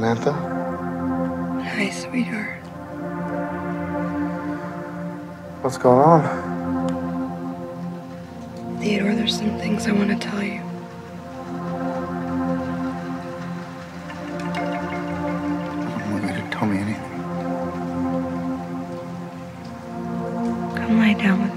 Samantha? Hi, sweetheart. What's going on? Theodore, there's some things I want to tell you. I don't want you to tell me anything. Come lie down with me.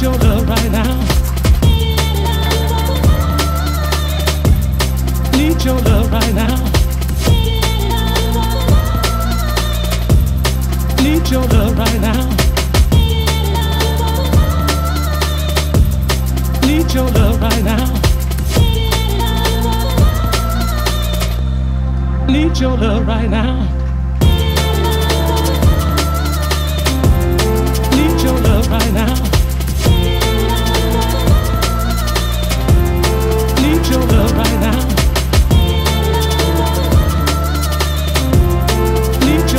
Your love right now. Need your love right now. Need your love right now. Need your love right now. Need your love right now. Need your love right now. Need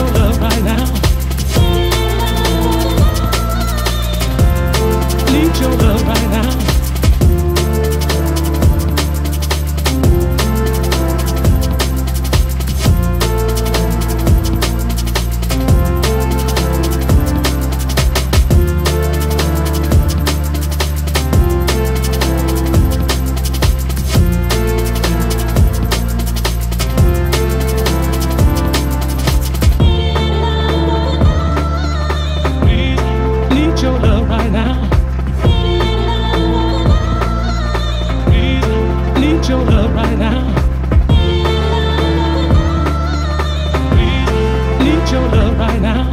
your love right now. Need your love right now.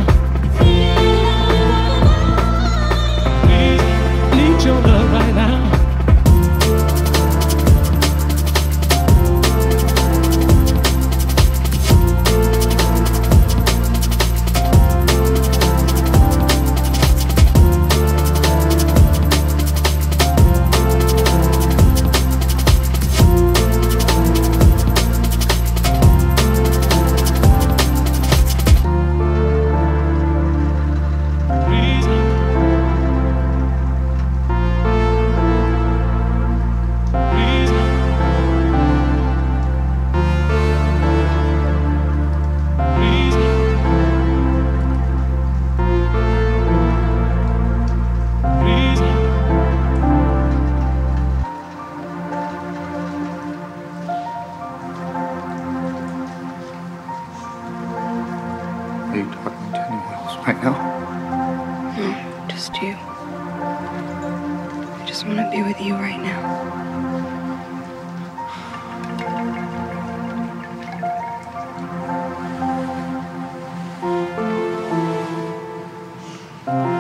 Need your love right now. Are you talking to anyone else right now? No, just you. I just want to be with you right now.